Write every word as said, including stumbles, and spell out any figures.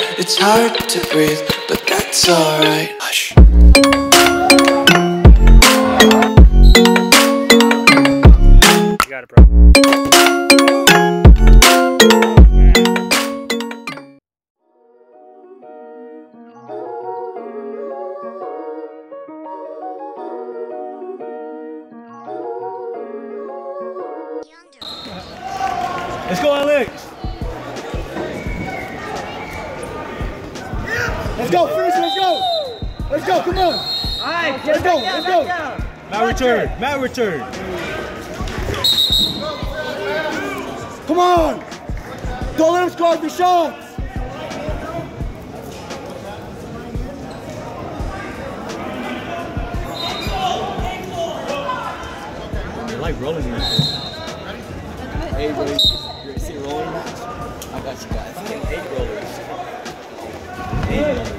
It's hard to breathe, but that's alright. Hush. You got it, bro. Let's go, Alex. Let's go, Fritz, let's go! Let's go, come on! Alright, let's go, let's go! Matt return, Matt return! Come on! Don't let him score the shots! They like rolling in this. Hey, buddy, you see rolling? I got you guys. Eight rollers. Yeah.